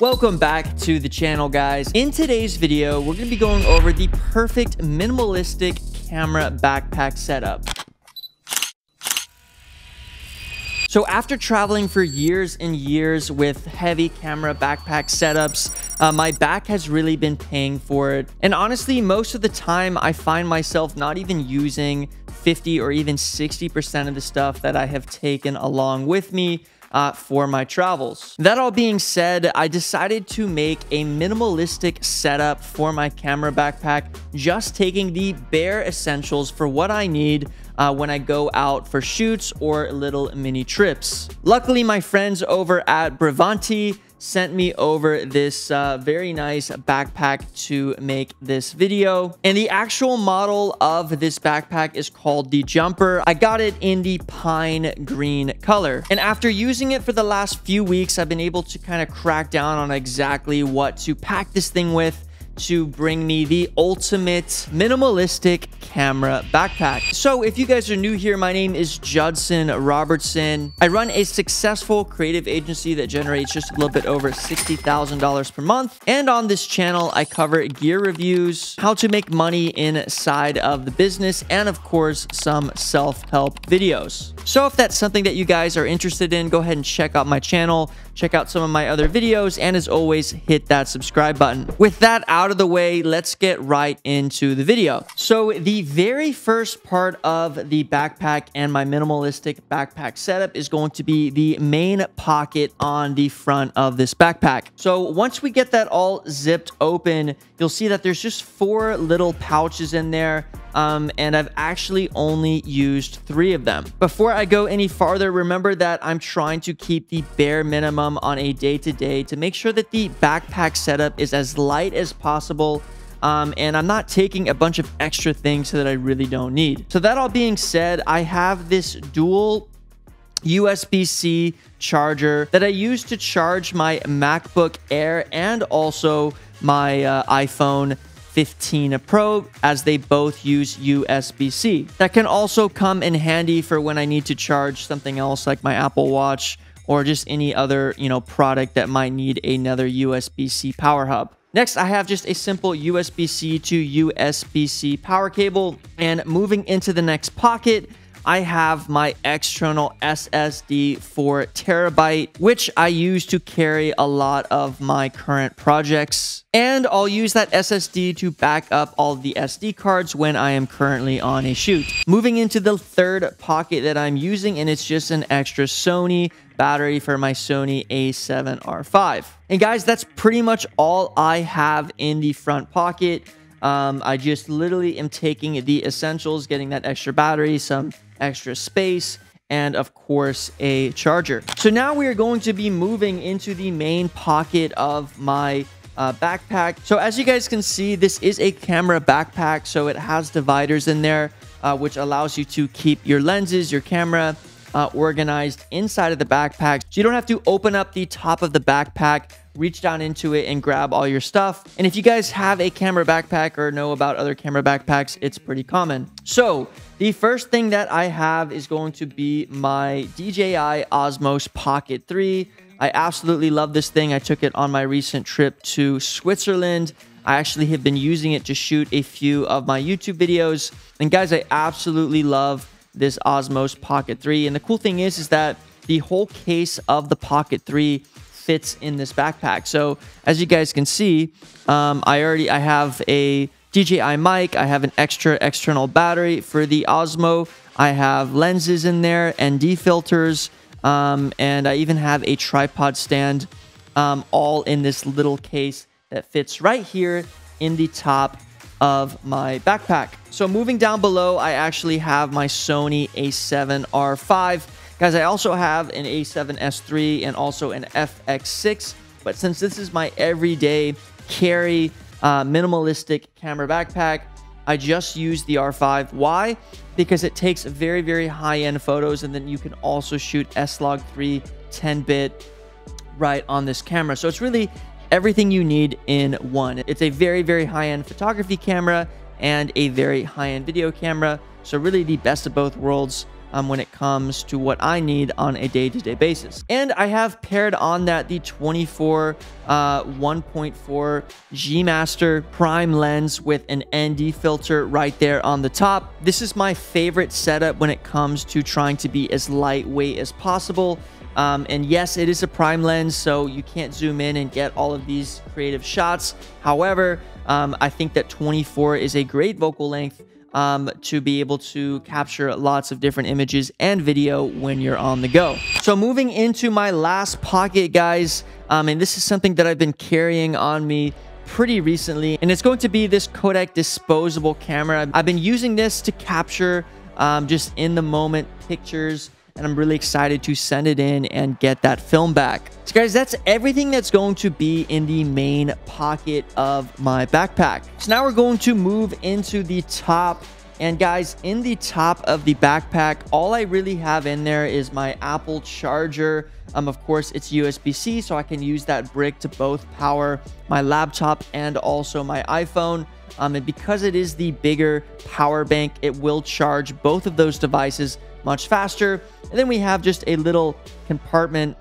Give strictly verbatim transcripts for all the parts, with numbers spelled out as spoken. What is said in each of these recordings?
Welcome back to the channel, guys. In today's video, we're going to be going over the perfect minimalistic camera backpack setup. So after traveling for years and years with heavy camera backpack setups, uh, my back has really been paying for it. And honestly, most of the time I find myself not even using fifty or even sixty percent of the stuff that I have taken along with me Uh, for my travels. That all being said, I decided to make a minimalistic setup for my camera backpack, just taking the bare essentials for what I need uh, when I go out for shoots or little mini trips. Luckily, my friends over at Brevite sent me over this uh, very nice backpack to make this video. And the actual model of this backpack is called the Jumper. I got it in the pine green color. And after using it for the last few weeks, I've been able to kind of crack down on exactly what to pack this thing with to bring me the ultimate minimalistic camera backpack. So if you guys are new here, my name is Judson Robertson. I run a successful creative agency that generates just a little bit over sixty thousand dollars per month. And on this channel, I cover gear reviews, how to make money inside of the business, and of course, some self-help videos. So if that's something that you guys are interested in, go ahead and check out my channel, check out some of my other videos, and as always, hit that subscribe button. With that out of the way, let's get right into the video. So the very first part of the backpack and my minimalistic backpack setup is going to be the main pocket on the front of this backpack. So once we get that all zipped open, you'll see that there's just four little pouches in there. Um, and I've actually only used three of them. Before I go any farther, remember that I'm trying to keep the bare minimum on a day-to-day to make sure that the backpack setup is as light as possible. Um, and I'm not taking a bunch of extra things that I really don't need. So that all being said, I have this dual U S B C charger that I use to charge my MacBook Air and also my uh, iPhone fifteen Pro, as they both use U S B C. That can also come in handy for when I need to charge something else like my Apple Watch or just any other, you know, product that might need another U S B C power hub. Next, I have just a simple U S B C to U S B C power cable. And moving into the next pocket, I have my external S S D four terabyte, which I use to carry a lot of my current projects. And I'll use that S S D to back up all the S D cards when I am currently on a shoot. Moving into the third pocket that I'm using, and it's just an extra Sony battery for my Sony A seven R five. And guys, that's pretty much all I have in the front pocket. Um, I just literally am taking the essentials, getting that extra battery, some extra space, and of course, a charger. So now we are going to be moving into the main pocket of my uh, backpack. So as you guys can see, this is a camera backpack. So it has dividers in there, uh, which allows you to keep your lenses, your camera, uh, organized inside of the backpack. So you don't have to open up the top of the backpack, reach down into it and grab all your stuff. And if you guys have a camera backpack or know about other camera backpacks, it's pretty common. So the first thing that I have is going to be my D J I Osmo Pocket three. I absolutely love this thing. I took it on my recent trip to Switzerland. I actually have been using it to shoot a few of my YouTube videos. And guys, I absolutely love this Osmo Pocket three. And the cool thing is, is that the whole case of the Pocket three fits in this backpack. So as you guys can see, um, I already I have a D J I mic, I have an extra external battery for the Osmo, I have lenses in there, N D filters, um, and I even have a tripod stand, um, all in this little case that fits right here in the top of my backpack. So moving down below, I actually have my Sony A seven R five. Guys, I also have an A seven S three and also an F X six, but since this is my everyday carry uh, minimalistic camera backpack, I just use the R five. Why? Because it takes very, very high-end photos, and then you can also shoot S log three ten bit right on this camera. So it's really everything you need in one. It's a very, very high-end photography camera and a very high-end video camera. So really the best of both worlds. um, when it comes to what I need on a day-to-day basis. And I have paired on that the twenty-four uh, one point four G Master Prime lens with an N D filter right there on the top. This is my favorite setup when it comes to trying to be as lightweight as possible. Um, and yes, it is a prime lens, so you can't zoom in and get all of these creative shots. However, um, I think that twenty-four is a great focal length um, to be able to capture lots of different images and video when you're on the go. So moving into my last pocket, guys, um, and this is something that I've been carrying on me pretty recently, and it's going to be this Kodak disposable camera. I've been using this to capture um, just in the moment pictures, and I'm really excited to send it in and get that film back. So guys, that's everything that's going to be in the main pocket of my backpack. So now we're going to move into the top. And guys, in the top of the backpack, all I really have in there is my Apple charger. Um, of course, it's U S B C, so I can use that brick to both power my laptop and also my iPhone. Um, and because it is the bigger power bank, it will charge both of those devices much faster. And then we have just a little compartment,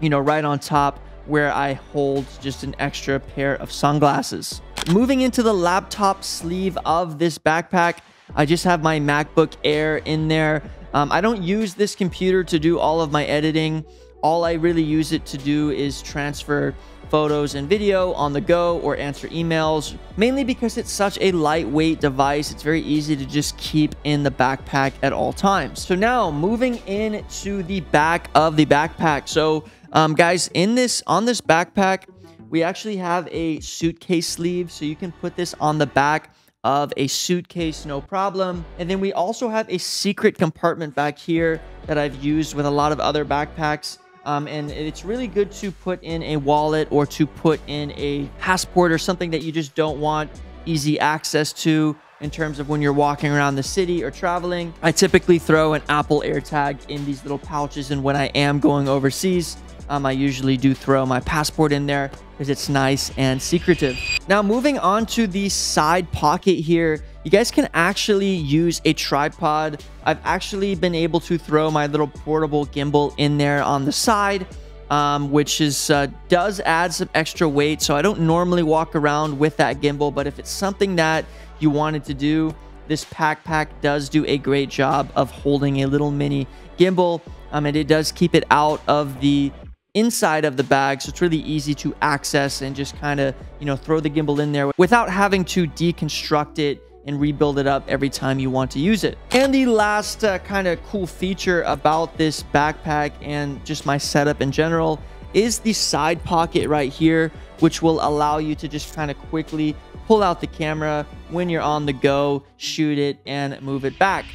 you know, right on top where I hold just an extra pair of sunglasses. Moving into the laptop sleeve of this backpack, I just have my MacBook Air in there. Um, I don't use this computer to do all of my editing. All I really use it to do is transfer photos and video on the go or answer emails, mainly because it's such a lightweight device. It's very easy to just keep in the backpack at all times. So now moving in to the back of the backpack. So um, guys, in this on this backpack, we actually have a suitcase sleeve, so you can put this on the back of a suitcase, no problem. And then we also have a secret compartment back here that I've used with a lot of other backpacks. Um, and it's really good to put in a wallet or to put in a passport or something that you just don't want easy access to in terms of when you're walking around the city or traveling. I typically throw an Apple AirTag in these little pouches, and when I am going overseas, um, I usually do throw my passport in there because it's nice and secretive. Now moving on to the side pocket here, you guys can actually use a tripod. I've actually been able to throw my little portable gimbal in there on the side, um, which is uh, does add some extra weight. So I don't normally walk around with that gimbal, but if it's something that you wanted to do, this backpack does do a great job of holding a little mini gimbal, um, and it does keep it out of the inside of the bag, so it's really easy to access and just kind of, you know, throw the gimbal in there without having to deconstruct it and rebuild it up every time you want to use it. And the last uh, kind of cool feature about this backpack and just my setup in general is the side pocket right here, which will allow you to just kind of quickly pull out the camera when you're on the go, shoot it, and move it back.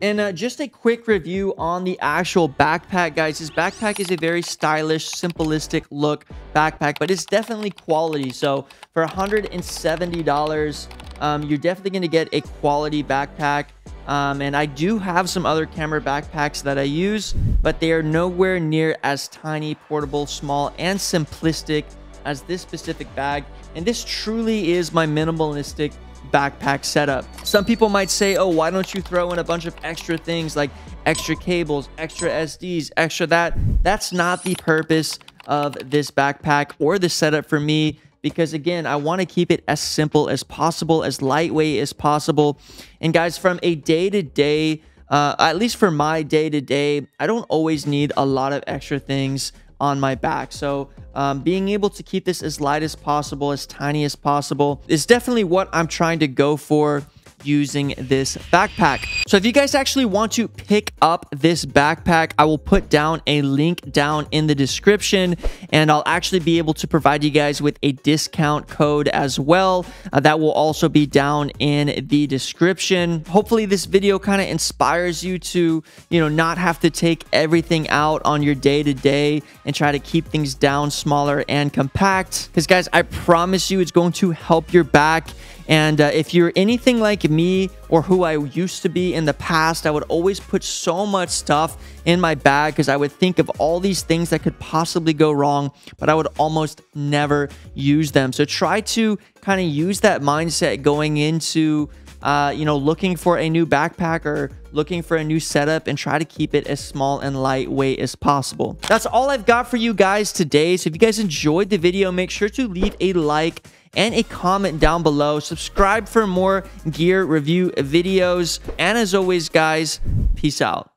And uh, just a quick review on the actual backpack, guys. This backpack is a very stylish, simplistic look backpack, but it's definitely quality. So for one hundred seventy dollars, um, you're definitely going to get a quality backpack. Um, and I do have some other camera backpacks that I use, but they are nowhere near as tiny, portable, small, and simplistic as this specific bag. And this truly is my minimalistic backpack setup. Some people might say, oh, why don't you throw in a bunch of extra things like extra cables, extra S Ds, extra that. That's not the purpose of this backpack or the setup for me, because again, I want to keep it as simple as possible, as lightweight as possible. And guys, from a day-to-day, uh, at least for my day-to-day, I don't always need a lot of extra things on my back. So um, being able to keep this as light as possible, as tiny as possible, is definitely what I'm trying to go for using this backpack. So if you guys actually want to pick up this backpack, I will put down a link down in the description, and I'll actually be able to provide you guys with a discount code as well. Uh, that will also be down in the description. Hopefully this video kind of inspires you to, you know, not have to take everything out on your day-to-day and try to keep things down, smaller and compact. Because guys, I promise you, it's going to help your back. And uh, if you're anything like me or who I used to be in the past, I would always put so much stuff in my bag because I would think of all these things that could possibly go wrong, but I would almost never use them. So try to kind of use that mindset going into uh, you know, looking for a new backpack or looking for a new setup, and try to keep it as small and lightweight as possible. That's all I've got for you guys today. So if you guys enjoyed the video, make sure to leave a like and a comment down below. Subscribe for more gear review videos. And as always, guys, peace out.